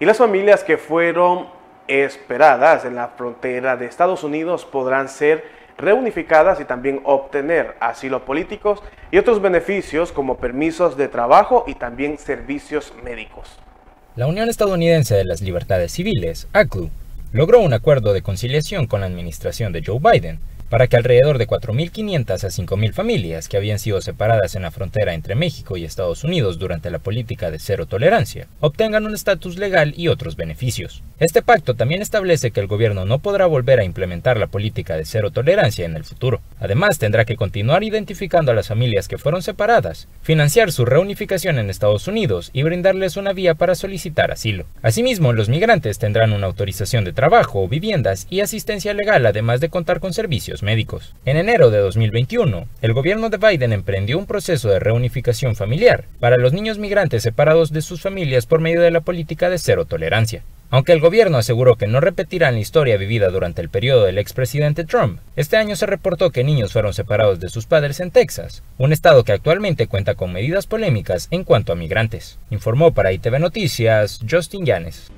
y las familias que fueron esperadas en la frontera de Estados Unidos podrán ser reunificadas y también obtener asilos políticos y otros beneficios como permisos de trabajo y también servicios médicos. La Unión Estadounidense de las Libertades Civiles, ACLU, logró un acuerdo de conciliación con la administración de Joe Biden para que alrededor de 4.500 a 5.000 familias que habían sido separadas en la frontera entre México y Estados Unidos durante la política de cero tolerancia obtengan un estatus legal y otros beneficios. Este pacto también establece que el gobierno no podrá volver a implementar la política de cero tolerancia en el futuro. Además, tendrá que continuar identificando a las familias que fueron separadas, financiar su reunificación en Estados Unidos y brindarles una vía para solicitar asilo. Asimismo, los migrantes tendrán una autorización de trabajo, viviendas y asistencia legal, además de contar con servicios médicos. En enero de 2021, el gobierno de Biden emprendió un proceso de reunificación familiar para los niños migrantes separados de sus familias por medio de la política de cero tolerancia. Aunque el gobierno aseguró que no repetirán la historia vivida durante el periodo del expresidente Trump, este año se reportó que niños fueron separados de sus padres en Texas, un estado que actualmente cuenta con medidas polémicas en cuanto a migrantes. Informó para ITV Noticias, Justin Yanes.